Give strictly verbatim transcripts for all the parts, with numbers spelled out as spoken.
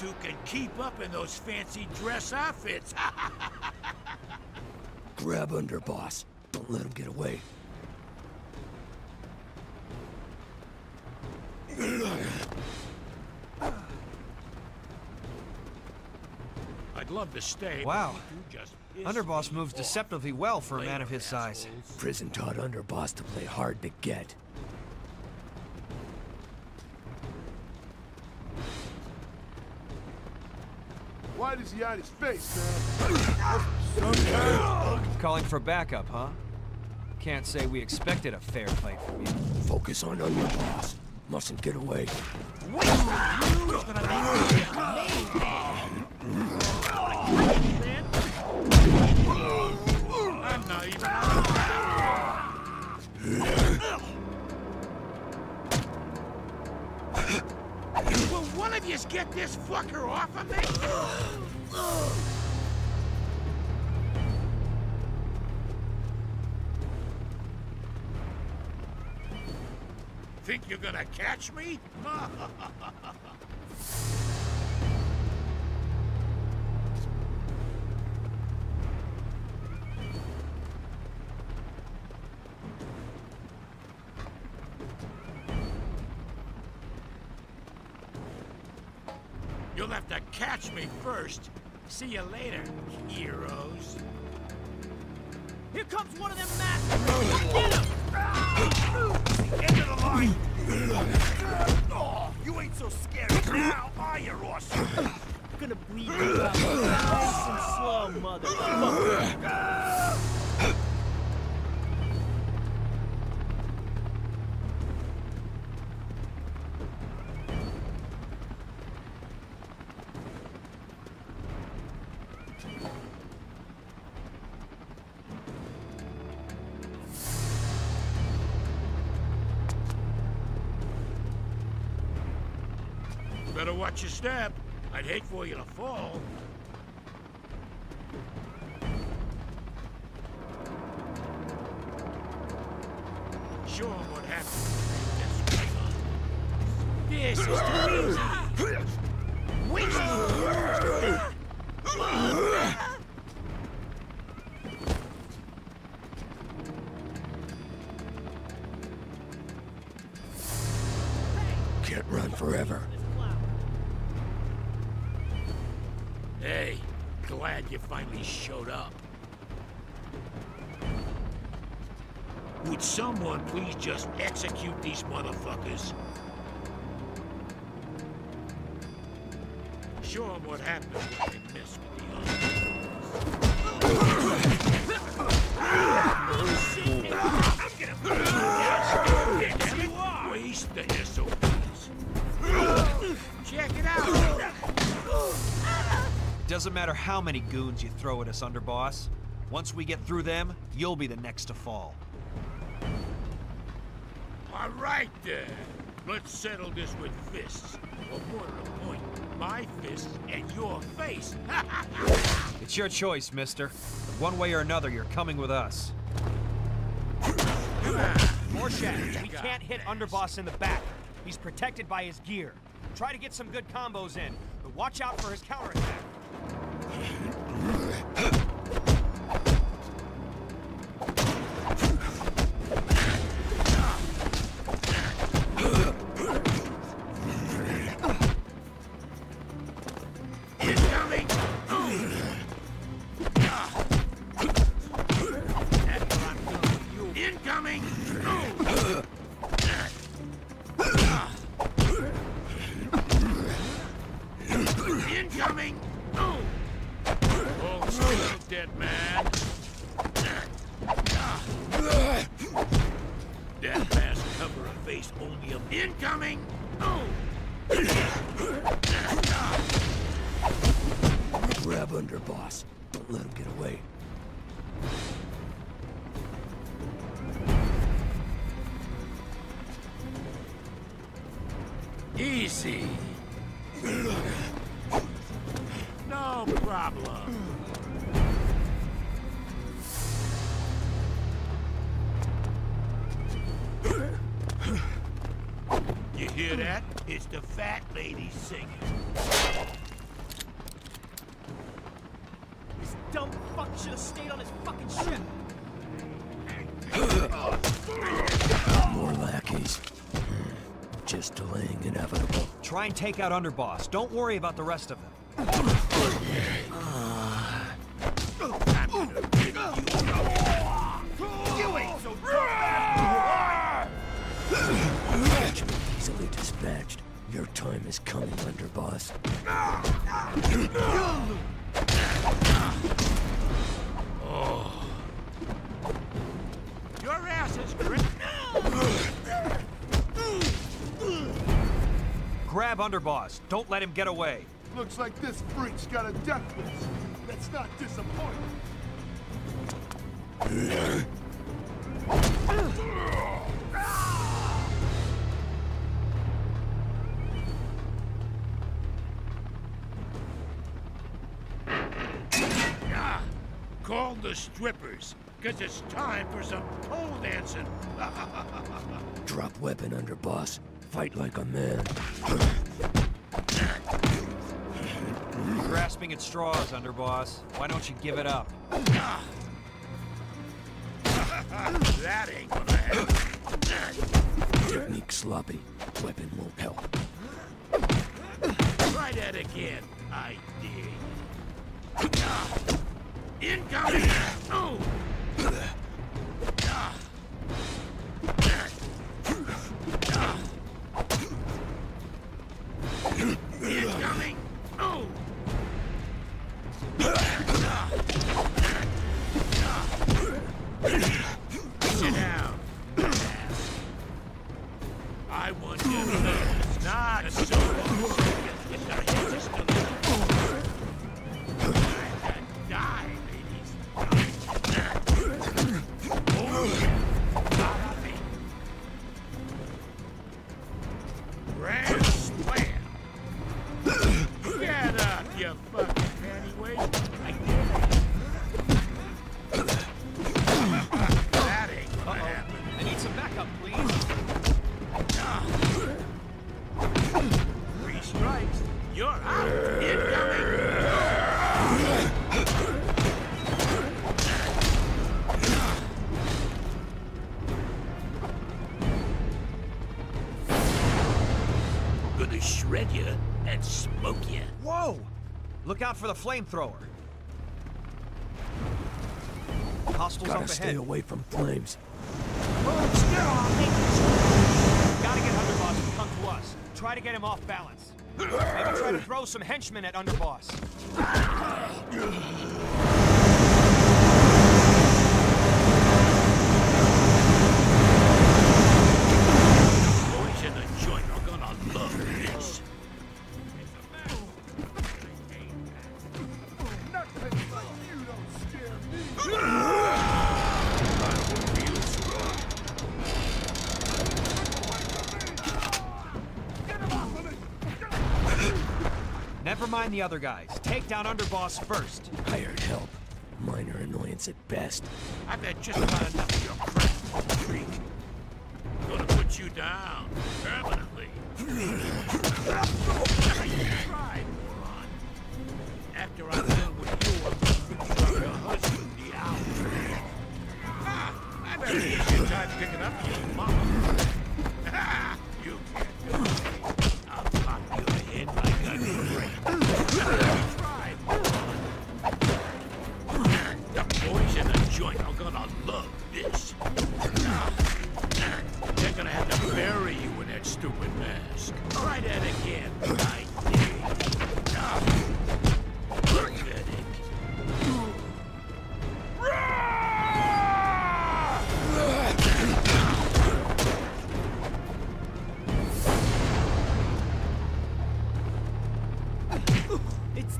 two can keep up in those fancy dress outfits. Grab Underboss. Don't let him get away. I'd love to stay. Wow. Underboss moves deceptively well for a man of his size. Prison taught Underboss to play hard to get. Why does he hide his face, man? Calling for backup, huh? Can't say we expected a fair fight from you. Focus on Underboss. Mustn't get away. Will one of you get this fucker off of me? Think you're gonna catch me? You'll have to catch me first. See you later, heroes. Here comes one of them masters! Get him! End of the line! Oh, you ain't so scary now, are you, Rorschach? I'm gonna bleed you out. Nice and slow, motherfucker. Better watch your step. I'd hate for you to fall. Show him what happened. This is the reason. Can't run forever. Hey, glad you finally showed up. Would someone please just execute these motherfuckers? Show them what happened when they messed with the others. Waste the S O Bs. Check it out. Doesn't matter how many goons you throw at us, Underboss. Once we get through them, you'll be the next to fall. All right, then. Let's settle this with fists. Or more to the point, my fists and your face. It's your choice, mister. One way or another, you're coming with us. Come on. Rorschach, we can't hit Underboss in the back. He's protected by his gear. Try to get some good combos in, but watch out for his counterattack. Incoming! Incoming! Incoming! Oh, dead man. That mask cover a face only of incoming. Oh. Grab Underboss. Don't let him get away. Easy. No problem. You hear that? It's the fat lady singing. dumb fuck should have stayed on his fucking ship. More lackeys. Just delaying inevitable. Try and take out Underboss. Don't worry about the rest of them. Uh... You ain't so judgment easily dispatched. Your time is coming, Underboss. Oh. Your ass is great. Grab Underboss. Don't let him get away. Looks like this freak's got a death wish. Let's not disappoint. Call the strippers, because it's time for some pole dancing. Drop weapon, Underboss. Fight like a man. Grasping at straws, Underboss. Why don't you give it up? That ain't gonna happen. Technique sloppy. Weapon won't help. Try that again. I did. Incoming! Oh! Incoming! Oh! Sit down, ass. I want you to know it's not a sword. Shred you and smoke you. Whoa! Look out for the flamethrower. Hostiles up ahead. Gotta stay away from flames. Oh, it's still on me. Gotta get Underboss to come to us. Try to get him off balance. Maybe try to throw some henchmen at Underboss. Boys in the joint are gonna love it. Never mind the other guys. Take down Underboss first. Hired help. Minor annoyance at best. I've had just about enough of your crap, freak. Gonna put you down permanently. Try, moron. After I'm done with you, I'll put your husband the owl. Ah, I better get your time picking up your mama. Ah, you can't do it. The boys in the joint are gonna love this. They're gonna have to bury you in that stupid mask. Try that again. I did. Pathetic.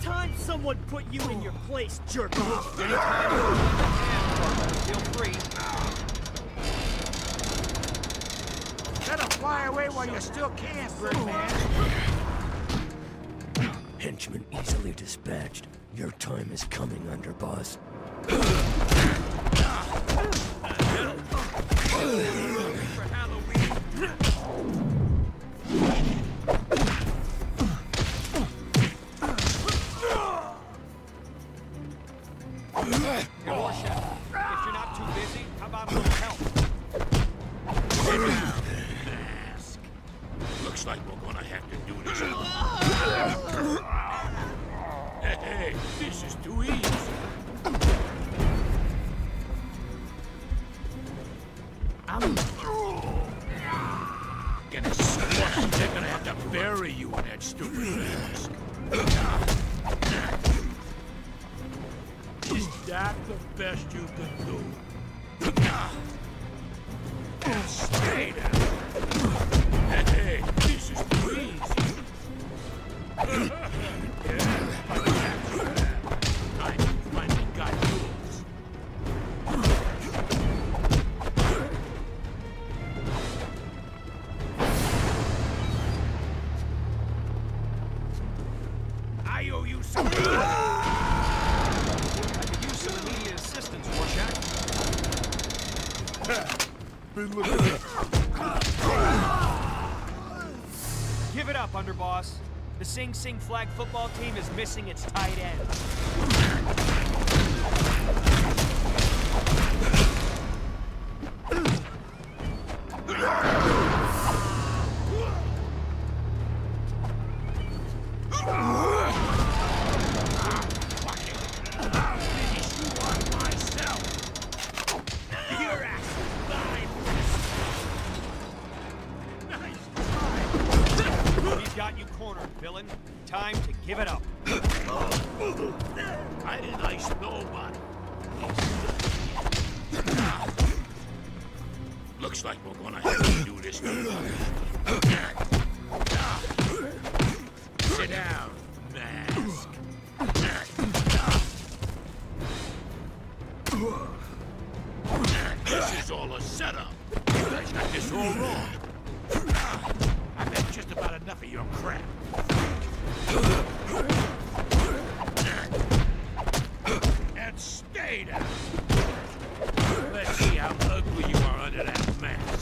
Time someone put you in your place, jerk. Anytime you hand, feel free. Let him fly away while you still can, Birdman. Henchman easily dispatched. Your time is coming, Underboss. Rorschach, if you're not too busy, how about a little help? Mask. Looks like we're gonna have to do this. Hey, this is too easy. I'm gonna squash you. They're gonna have to bury you in that stupid mask. That's the best you can do. Stay there. Hey, this is too easy. I finally got yours. I owe you something. Give it up, Underboss. The Sing Sing flag football team is missing its tight end. Time to give it up. I didn't ice nobody. Looks like we're gonna have to do this. Sit down, mask. This is all a setup. You guys got this all wrong. I've had just about enough of your crap. And stay down. Let's see how ugly you are under that mask.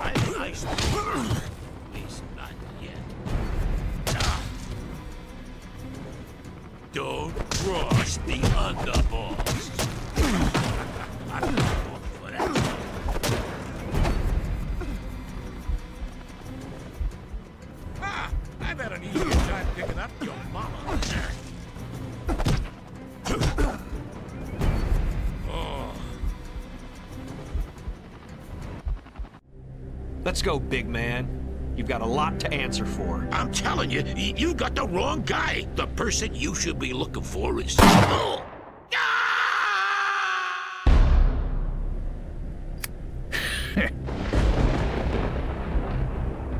I'm nice. At least not yet. Nah. Don't cross the Underboss. I'm not going for that. Ha! I've had an easy time picking up your mama. Let's go, big man. You've got a lot to answer for. I'm telling you, you got the wrong guy. The person you should be looking for is... Oh. Ah!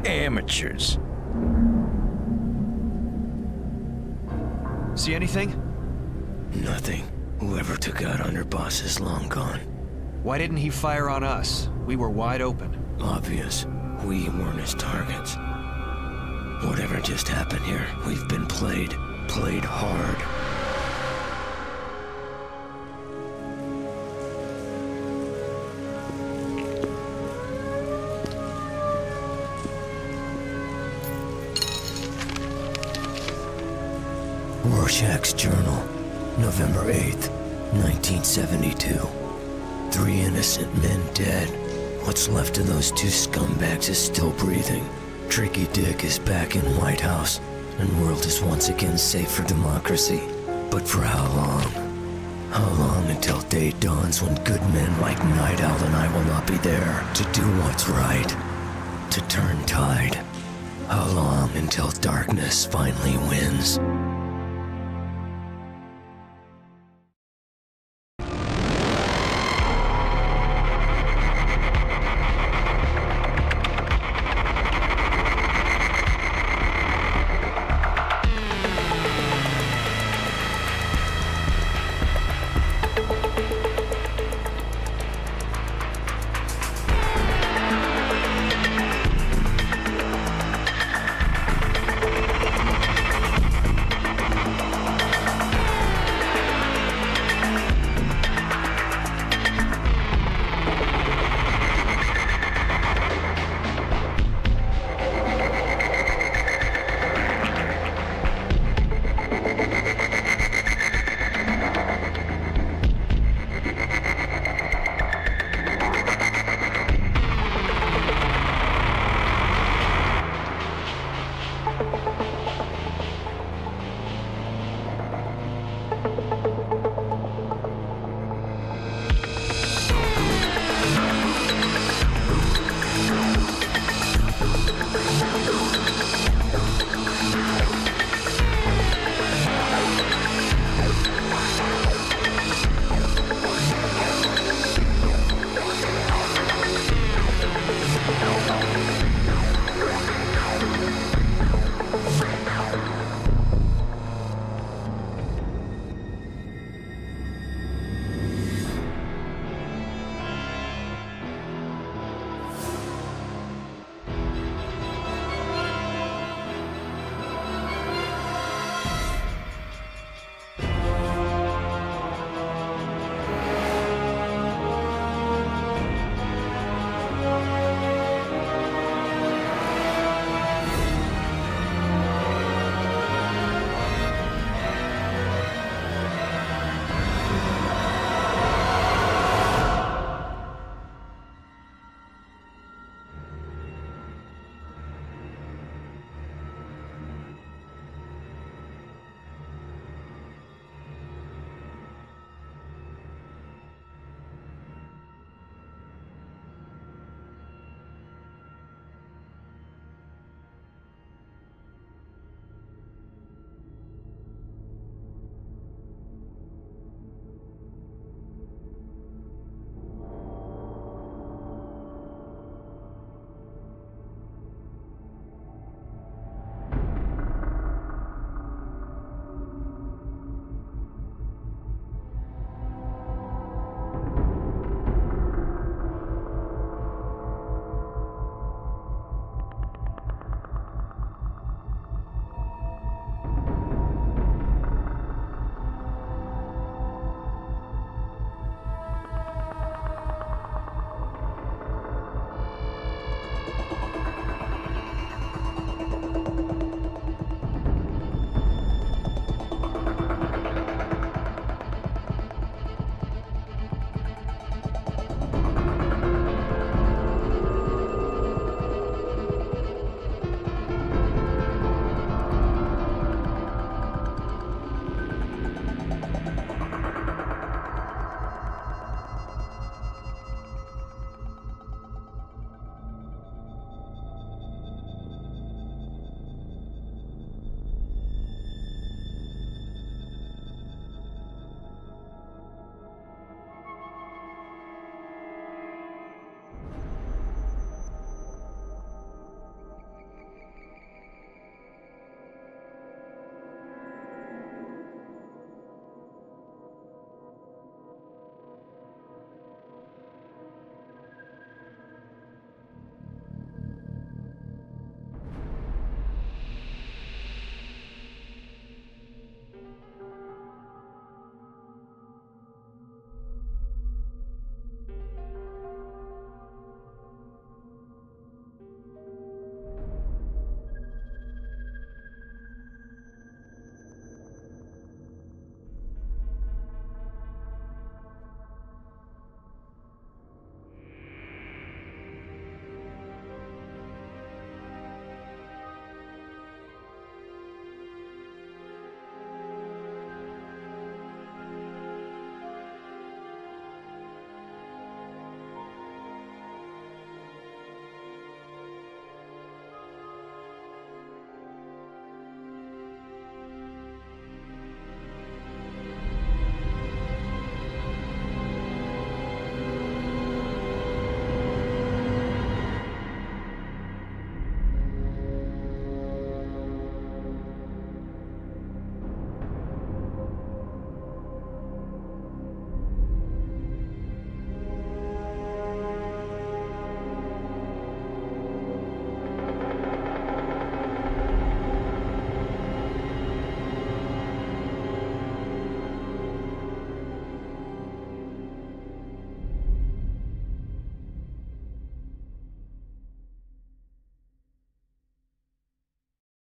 Amateurs. See anything? Nothing. Whoever took out Underboss is long gone. Why didn't he fire on us? We were wide open. Obvious. We weren't his targets. Whatever just happened here, we've been played. Played hard. Rorschach's Journal, November eighth, nineteen seventy-two. Three innocent men dead. What's left of those two scumbags is still breathing. Tricky Dick is back in White House, and world is once again safe for democracy. But for how long? How long until day dawns when good men like Night Owl and I will not be there to do what's right, to turn tide? How long until darkness finally wins?